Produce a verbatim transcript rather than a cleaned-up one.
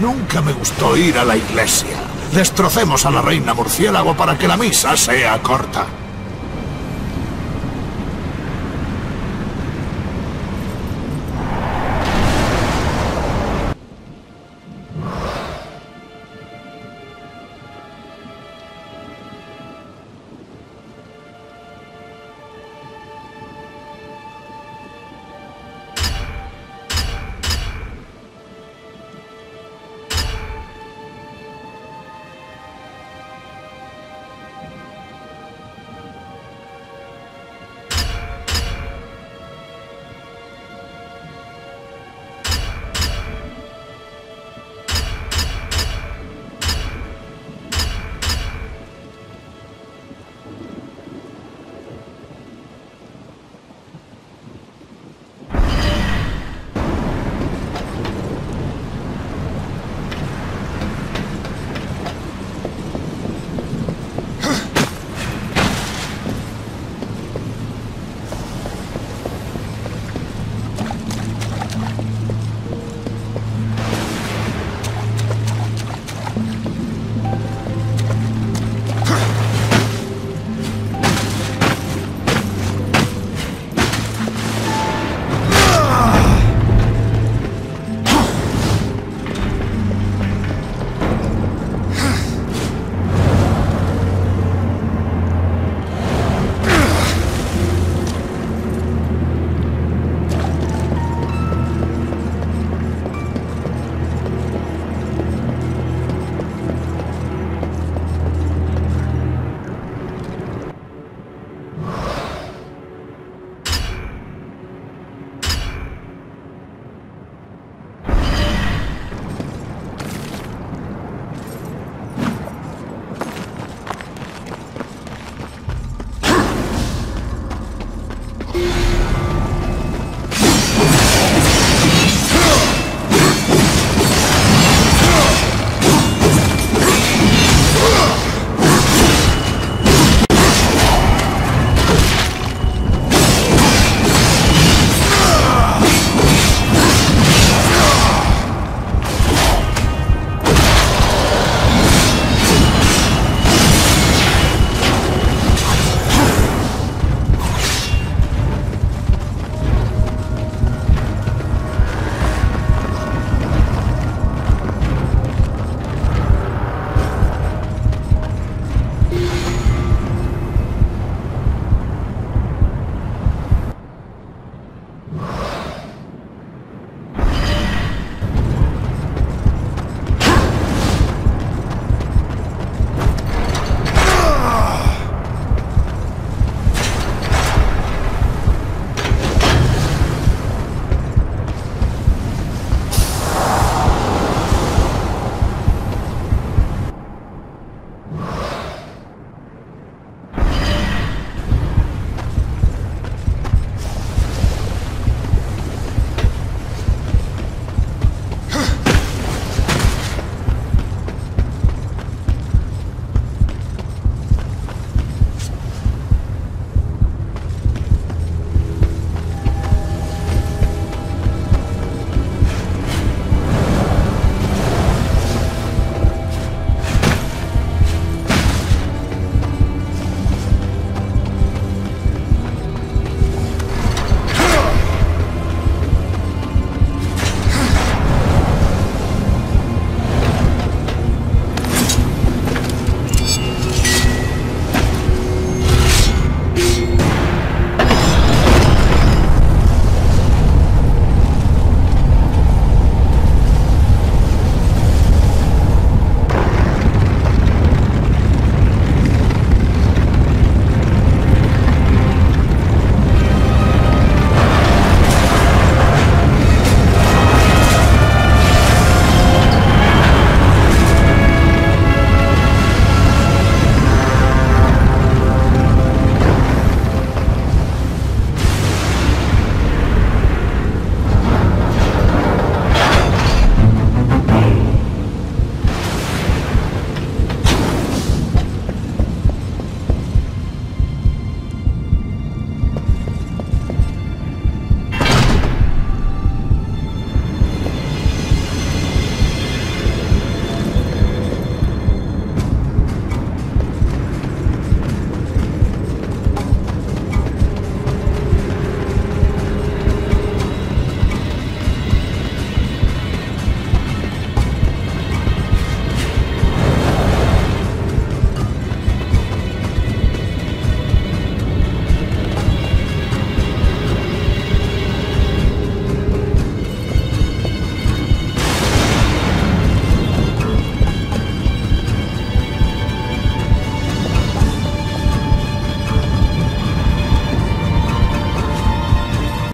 Nunca me gustó ir a la iglesia. Destrocemos a la reina murciélago para que la misa sea corta.